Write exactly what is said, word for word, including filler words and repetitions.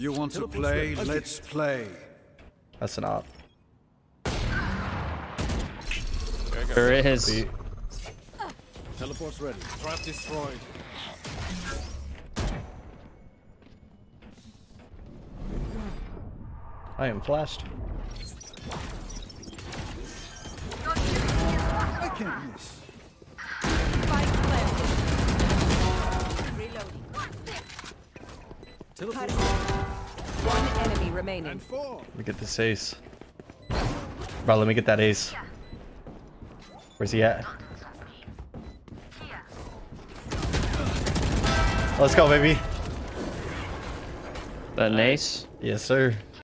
You want to play? Let's play. That's an op. There it is. Teleport's ready. Trap destroyed. I am flashed. I can't miss. Reloading. One enemy remaining. Let me get this ace. Bro, let me get that ace. Where's he at? Let's go, baby. That an ace? Yes, sir.